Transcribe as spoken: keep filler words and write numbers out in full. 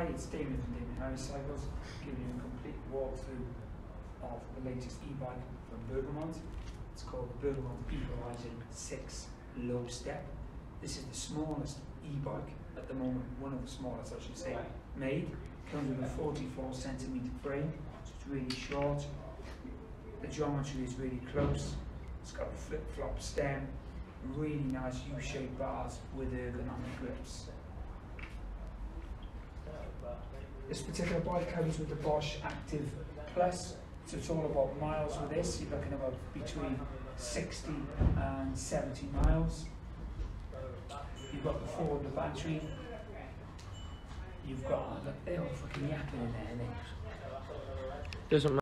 Hi, it's Damien from Damian Harris Cycles, giving you a complete walkthrough of the latest e-bike from Bergamont. It's called the Bergamont E Horizon six Low Step. This is the smallest e-bike at the moment, one of the smallest I should say, made. Comes with a forty-four centimetre frame, so it's really short. The geometry is really close. It's got a flip-flop stem, really nice U-shaped bars with ergonomic grips. This particular bike comes with the Bosch Active Plus, so it's all about miles with this. You're looking about between sixty and seventy miles. You've got the forward the battery. You've got, oh, look, they're all fucking yapping in there, isn't it? Doesn't